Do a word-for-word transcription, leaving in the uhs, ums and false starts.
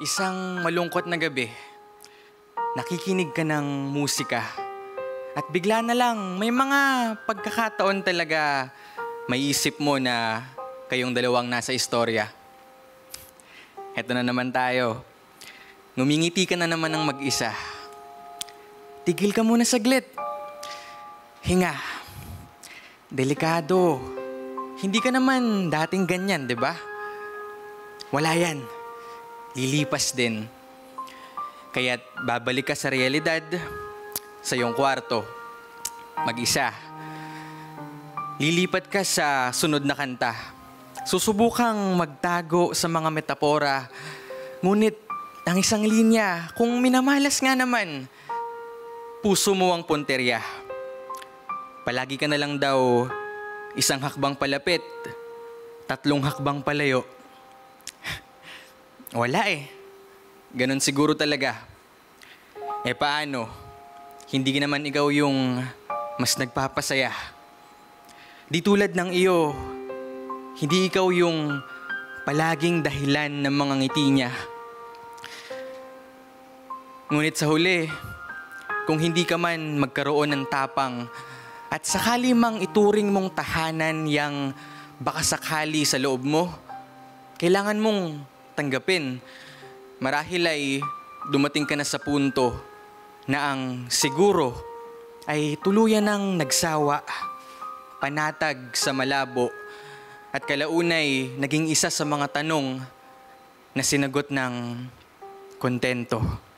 Isang malungkot na gabi, nakikinig ka ng musika. At bigla na lang, may mga pagkakataon talaga may isip mo na kayong dalawang nasa istorya. Eto na naman tayo. Ngumingiti ka na naman ng mag-isa. Tigil ka muna saglit. Hinga. Delikado. Hindi ka naman dating ganyan, di ba? Wala yan. Lilipas din. Kaya't babalik ka sa realidad, sa iyong kwarto, mag-isa. Lilipat ka sa sunod na kanta. Susubukang magtago sa mga metapora. Ngunit, ang isang linya, kung minamalas nga naman, puso mo ang punteriya. Palagi ka na lang daw isang hakbang palapit, tatlong hakbang palayo. Wala eh. Ganon siguro talaga. Eh paano? Hindi naman ikaw yung mas nagpapasaya. Di tulad ng iyo, hindi ikaw yung palaging dahilan ng mga ngiti niya. Ngunit sa huli, kung hindi ka man magkaroon ng tapang at sakali mang ituring mong tahanan yang baka sakali sa loob mo, kailangan mong tanggapin. Marahil ay dumating ka na sa punto na ang siguro ay tuluyan ng nagsawa, panatag sa malabo, at kalaunay naging isa sa mga tanong na sinagot ng kontento.